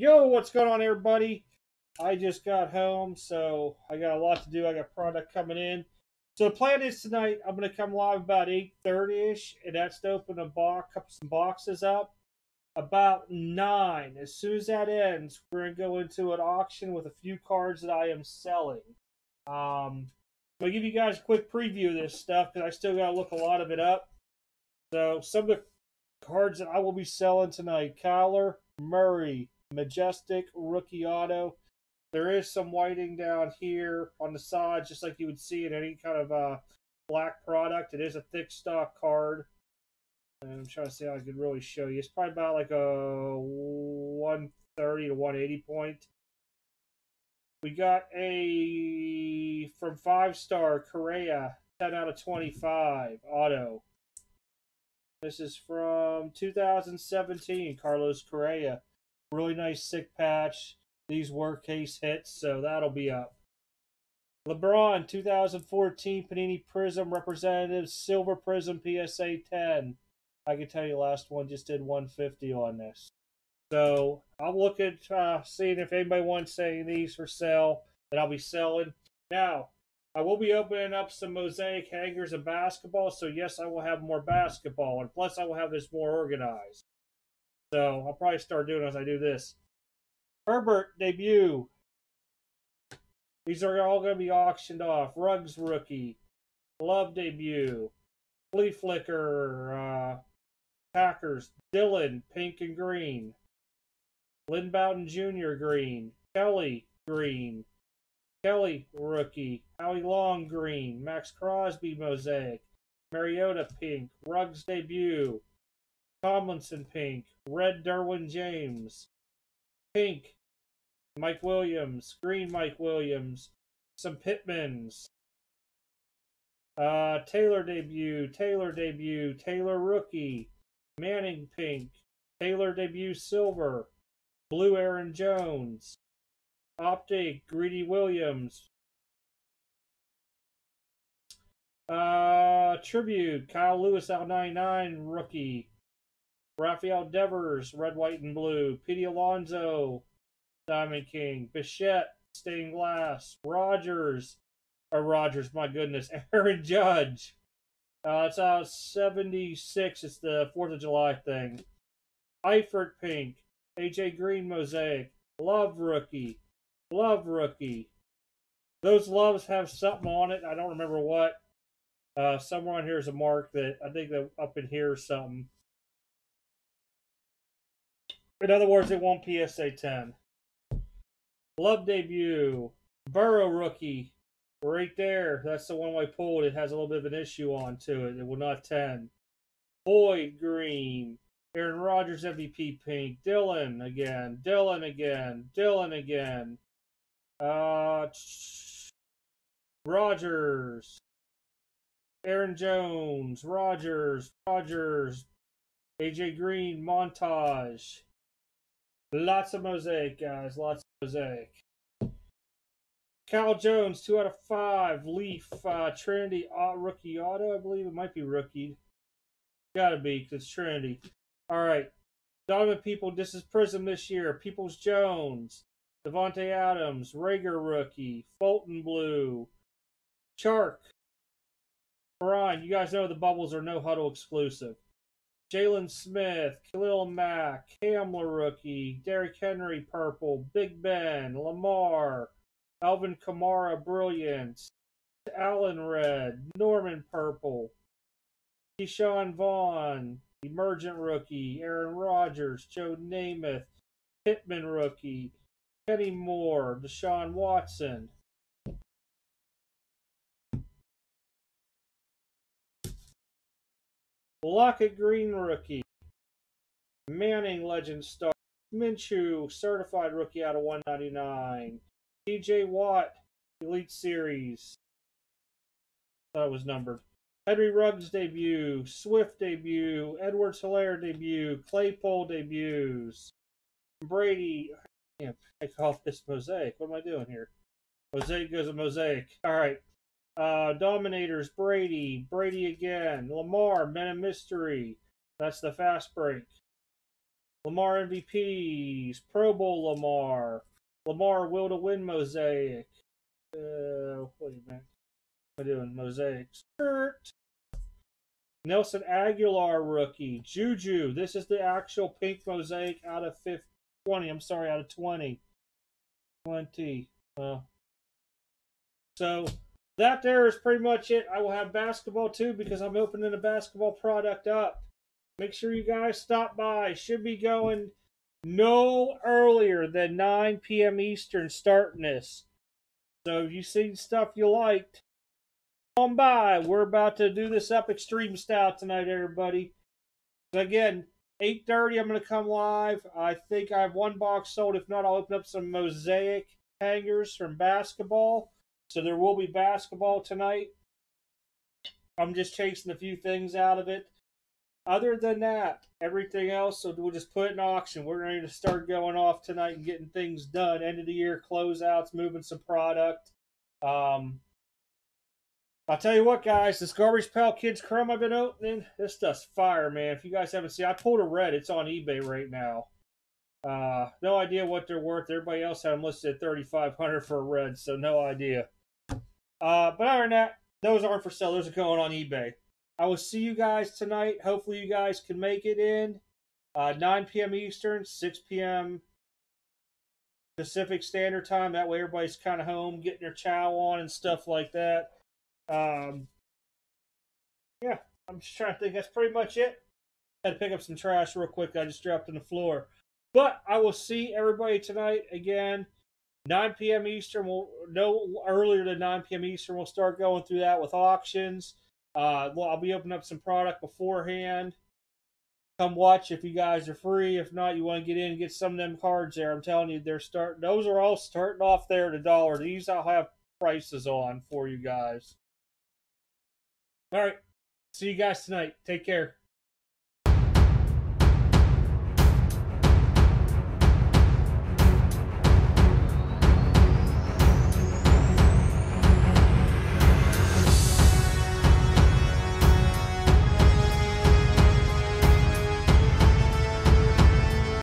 Yo, what's going on, everybody? I just got home, so I got a lot to do. I got product coming in. So the plan is tonight, I'm going to come live about 8:30-ish, and that's to open a box, some boxes up. About 9, as soon as that ends, we're going to go into an auction with a few cards that I am selling. I'll give you guys a quick preview of this stuff, because I still got to look a lot of it up. So some of the cards that I will be selling tonight, Kyler Murray, Majestic, Rookie Auto. There is some whiting down here on the side, just like you would see in any kind of black product. It is a thick stock card. I'm trying to see how I could really show you. It's probably about like a 130 to 180 point. We got a, from 5-star, Correa, 10 out of 25, auto. This is from 2017, Carlos Correa. Really nice sick patch. These were case hits, so that'll be up. LeBron, 2014, Panini Prism, Representative, Silver Prism, PSA 10. I can tell you last one just did 150 on this. So I'll look at seeing if anybody wants any of these for sale, that I'll be selling. Now, I will be opening up some mosaic hangers of basketball, so yes, I will have more basketball, and plus I will have this more organized. So I'll probably start doing it as I do this. Herbert, debut. These are all going to be auctioned off. Ruggs, rookie. Love, debut. Flea Flicker, Packers. Dillon, pink and green. Lynn Bowden Jr., green. Kelly, green. Kelly, rookie. Howie Long, green. Max Crosby, mosaic. Mariota, pink. Ruggs, debut. Tomlinson, pink. Red, Derwin James. Pink, Mike Williams. Green, Mike Williams. Some Pittmans. Taylor, debut. Taylor, debut. Taylor, rookie. Manning, pink. Taylor, debut, silver. Blue, Aaron Jones. Optic, Greedy Williams. Tribute, Kyle Lewis, out 99, rookie. Rafael Devers, red, white, and blue. Pete Alonso, Diamond King. Bichette, stained glass. Rogers, my goodness. Aaron Judge. It's out 76. It's the 4th of July thing. Eifert, pink. AJ Green, mosaic. Love, rookie. Love, rookie. Those loves have something on it. I don't remember what. Somewhere on here is a mark that I think that up in here or something. In other words, it won PSA 10. Love, debut. Burrow, rookie. Right there. That's the one I pulled. It has a little bit of an issue on to it. It will not 10. Boyd, green. Aaron Rodgers, MVP, pink. Dillon again. Dillon again. Dillon again. Rogers. Aaron Jones. Rogers. Rogers. AJ Green, montage. Lots of mosaic, guys. Lots of mosaic. Cal Jones, 2 out of 5. Leaf, Trinity, rookie auto. I believe it might be rookie. Gotta be, because it's Trinity. All right. Donovan People, this is Prism this year. Peoples Jones, Devontae Adams, Rager, rookie. Fulton, blue. Chark. Brian, you guys know the bubbles are no huddle exclusive. Jalen Smith, Khalil Mack, Hamler, rookie. Derrick Henry, purple. Big Ben, Lamar. Alvin Kamara, brilliant. Allen, red. Norman, purple. Keyshawn Vaughn, emergent, rookie. Aaron Rodgers, Joe Namath. Pittman, rookie. Kenny Moore, Deshaun Watson. Lockett, green, rookie. Manning, legend star. Minshew, certified rookie, out of 199. TJ Watt, Elite Series. Thought it was numbered. Henry Ruggs, debut. Swift, debut. Edwards-Helaire, debut. Claypool, debuts. Brady. Damn, I call this mosaic. What am I doing here? Mosaic goes to mosaic. All right. Dominators, Brady. Brady again. Lamar, Men of Mystery. That's the fast break. Lamar MVPs, Pro Bowl Lamar, Lamar Will to Win Mosaic. Wait a minute. What am I doing? Mosaic. Skirt. Nelson Aguilar rookie. Juju. This is the actual pink mosaic out of 20. I'm sorry, out of 20. 20. So that there is pretty much it. I will have basketball too because I'm opening a basketball product up. Make sure you guys stop by. Should be going no earlier than 9 p.m. Eastern starting this. So if you've seen stuff you liked, come on by. We're about to do this up extreme style tonight, everybody. So again, 8:30 I'm going to come live. I think I have one box sold. If not, I'll open up some mosaic hangers from basketball. So there will be basketball tonight. I'm just chasing a few things out of it. Other than that, everything else, so we'll just put in auction. We're going to start going off tonight and getting things done. End of the year closeouts, moving some product. I'll tell you what, guys, this Garbage Pail Kids Chrome I've been opening, this stuff's fire, man. If you guys haven't seen, I pulled a red. It's on eBay right now. No idea what they're worth. Everybody else had them listed at $3,500 for a red, so no idea. But other than that, those aren't for sale. Those are going on eBay. I will see you guys tonight. Hopefully you guys can make it in. 9 p.m. Eastern, 6 p.m. Pacific Standard Time. That way everybody's kind of home, getting their chow on and stuff like that. Yeah, I'm just trying to think. That's pretty much it. Had to pick up some trash real quick. I just dropped on the floor. But I will see everybody tonight again. 9 p.m. Eastern. We'll, no earlier than 9 p.m. Eastern. We'll start going through that with auctions. Well, I'll be opening up some product beforehand. Come watch if you guys are free. If not, you want to get in and get some of them cards there. I'm telling you, they're starting. Those are all starting off there at $1. These I'll have prices on for you guys. All right. See you guys tonight. Take care.